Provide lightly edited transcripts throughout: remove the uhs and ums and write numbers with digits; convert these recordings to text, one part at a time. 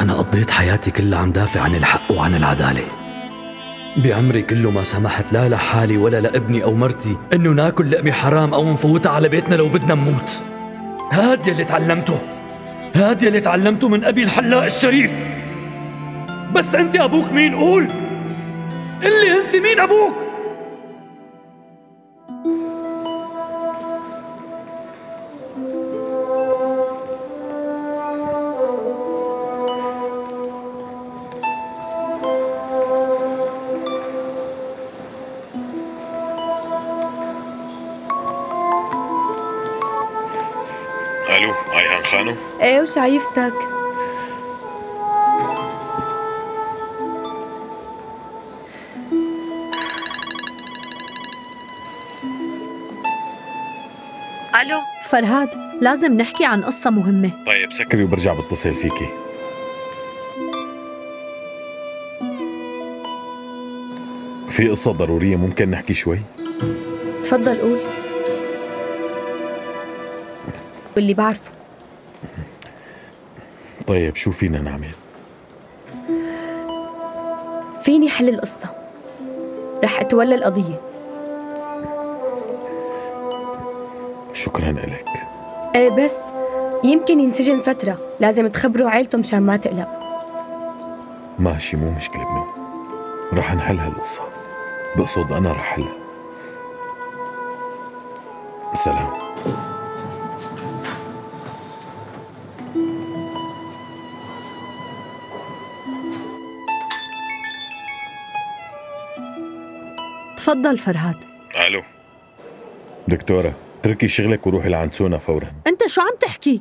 أنا قضيت حياتي كلها عم دافع عن الحق وعن العدالة. بعمري كله ما سمحت لا لحالي ولا لابني أو مرتي إنه ناكل لقمة حرام أو نفوتها على بيتنا لو بدنا نموت. هاد يلي تعلمته، هاد يلي تعلمته من أبي الحلاق الشريف. بس أنت أبوك مين؟ قول اللي أنت مين أبوك؟ الو ايهان خانم؟ ايه وشايفتك. الو فرهاد، لازم نحكي عن قصة مهمة. طيب سكري وبرجع بتصل فيكي. في قصة ضرورية ممكن نحكي شوي؟ تفضل قول. واللي بعرفه. طيب شو فينا نعمل؟ فيني حل القصة، رح أتولى القضية. شكراً إلك. إيه بس يمكن ينسجن فترة، لازم تخبروا عيلته مشان ما تقلق. ماشي مو مشكلة بنو، رح نحل هالقصة. بقصد أنا رح حلها. سلام. تفضل فرهاد. الو دكتورة، اتركي شغلك وروحي لعند سونا فورا. انت شو عم تحكي؟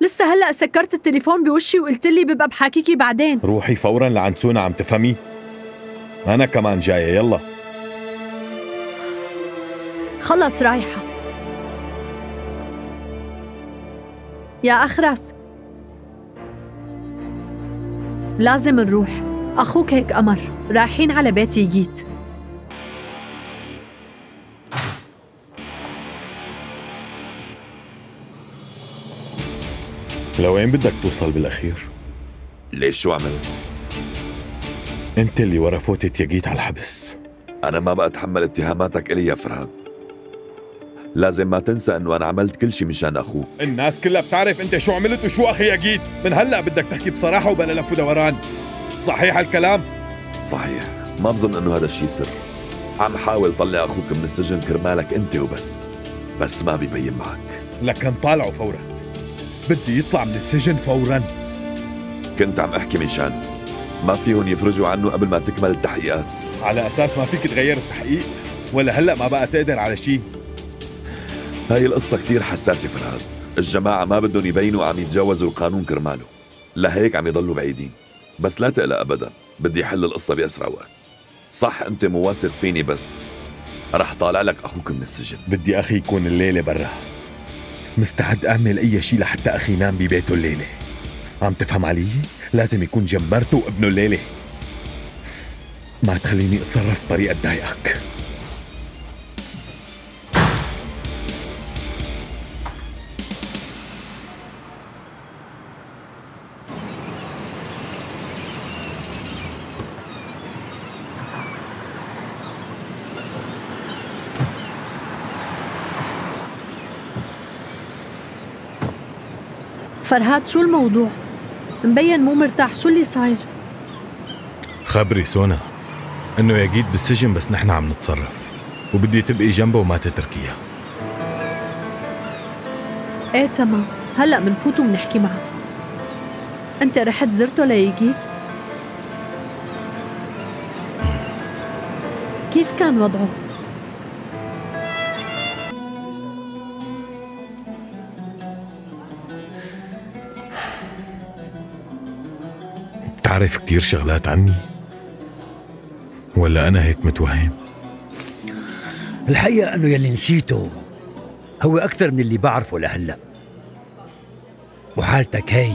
لسه هلا سكرت التليفون بوشي وقلت لي ببقى بحاكيكي بعدين. روحي فورا لعند سونا، عم تفهمي؟ انا كمان جاية، يلا. خلص رايحة. يا اخرس لازم نروح، اخوك هيك امر، رايحين على بيت يجيت. لوين بدك توصل بالاخير؟ ليش شو عملت؟ انت اللي ورا فوتت يجيت على الحبس. انا ما بقى اتحمل اتهاماتك الي يا فرهاد. لازم ما تنسى انه انا عملت كل شيء مشان اخوك. الناس كلها بتعرف انت شو عملت وشو اخي يجيت، من هلا بدك تحكي بصراحه وبلا لف ودوران. صحيح الكلام؟ صحيح، ما بظن انه هذا الشيء سر. عم حاول طلع اخوك من السجن كرمالك انت وبس، بس ما بيبين معك. لكن طالعه فورا، بدي يطلع من السجن فوراً. كنت عم أحكي من شانه، ما فيهم يفرجوا عنه قبل ما تكمل التحقيقات. على أساس ما فيك تغير التحقيق؟ ولا هلأ ما بقى تقدر على شيء؟ هاي القصة كتير حساسة فرهاد، الجماعة ما بدهم يبينوا عم يتجاوزوا القانون كرماله، لهيك عم يضلوا بعيدين. بس لا تقلق أبداً، بدي حل القصة بأسرع وقت. صح أنت مواثق فيني، بس رح طالع لك أخوك من السجن. بدي أخي يكون الليلة برا، مستعد أعمل أي شيء لحتى أخي ينام ببيته الليلة. عم تفهم علي؟ لازم يكون جنب مرته وابنه الليلة. ما تخليني أتصرف بطريقة تضايقك. فرهاد شو الموضوع؟ مبين مو مرتاح، شو اللي صاير؟ خبري سونا انه يجيت بالسجن، بس نحن عم نتصرف وبدي تبقي جنبه وما تتركيها. ايه تمام، هلا بنفوت وبنحكي معه. انت رحت زرته ليجيت؟ كيف كان وضعه؟ تعرف كتير شغلات عني، ولا أنا هيك متوهم؟ الحقيقة أنه يلي نسيته هو أكثر من اللي بعرفه لهلأ. وحالتك هي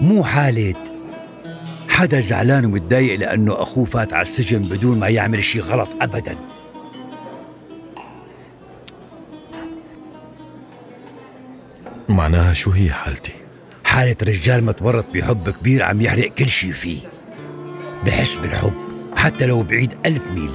مو حالة حدا زعلان ومتضايق لأنه أخوه فات على السجن بدون ما يعمل شي غلط أبداً. معناها شو هي حالتي؟ حالة رجال متورط بحب كبير عم يحرق كل شي فيه، بحس بالحب حتى لو بعيد 1000 ميل.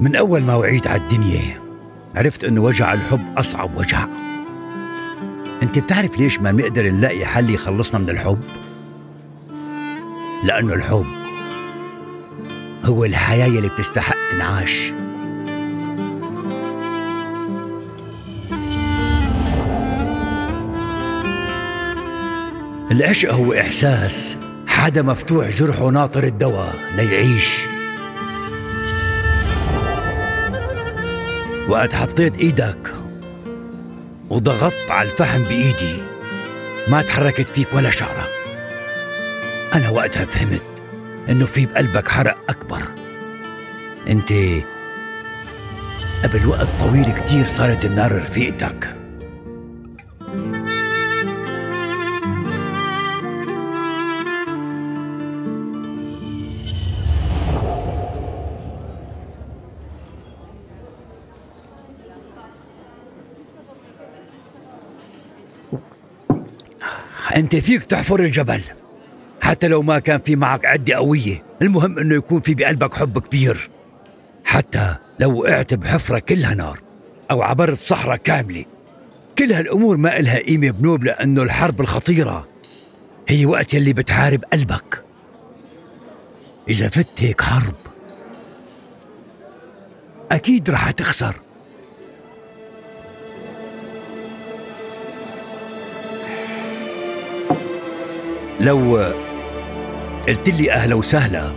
من أول ما وعيت عالدنيا عرفت إنه وجع الحب أصعب وجع. أنت بتعرف ليش ما بنقدر نلاقي حل يخلصنا من الحب؟ لأنه الحب هو الحياة اللي بتستحق تنعاش. العشق هو إحساس حدا مفتوح جرحه ناطر الدواء ليعيش. وقت حطيت إيدك وضغطت على الفحم بإيدي ما تحركت فيك ولا شعرة، أنا وقتها فهمت إنه في بقلبك حرق أكبر. أنت قبل وقت طويل كتير صارت النار رفيقتك. أنت فيك تحفر الجبل حتى لو ما كان في معك عدة قوية، المهم إنه يكون في بقلبك حب كبير. حتى لو وقعت بحفرة كلها نار أو عبرت صحراء كاملة، كل هالأمور ما إلها قيمة بنوب، لأنه الحرب الخطيرة هي وقت يلي بتحارب قلبك. إذا فت هيك حرب أكيد رح تخسر. لو قلت لي أهلا وسهلا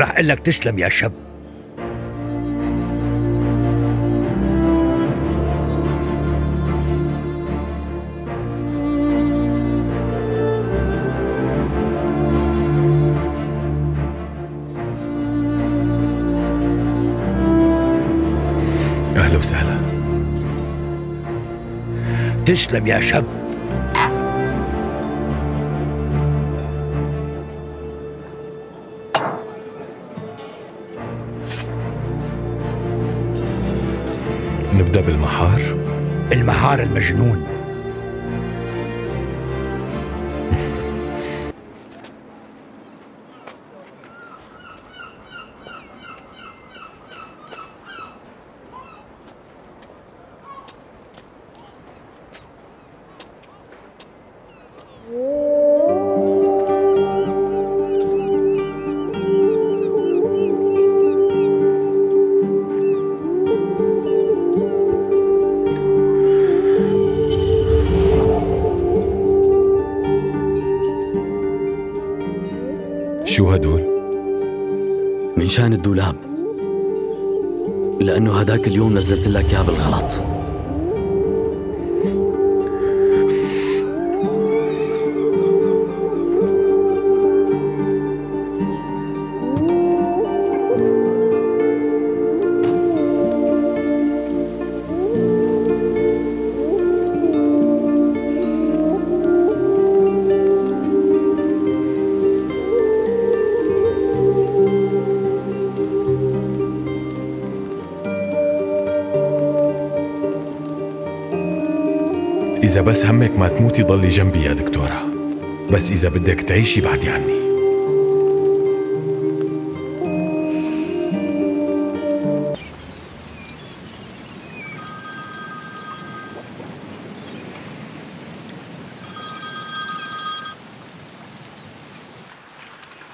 رح أقول لك تسلم يا شب، أهلا وسهلا. تسلم يا شب. نبدأ بالمحار؟ المحار المجنون. شو هدول؟ من شان الدولاب، لأنه هداك اليوم نزلت لك إياه بالغلط. إذا بس همك ما تموتي ضلي جنبي يا دكتورة، بس إذا بدك تعيشي بعدي عني.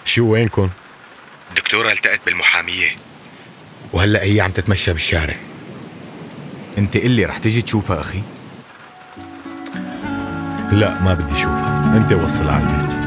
شو وينكن؟ دكتورة التقت بالمحامية وهلأ هي عم تتمشى بالشارع. أنت قلي رح تجي تشوفها أخي؟ لا ما بدي اشوفها، انت وصل على البيت.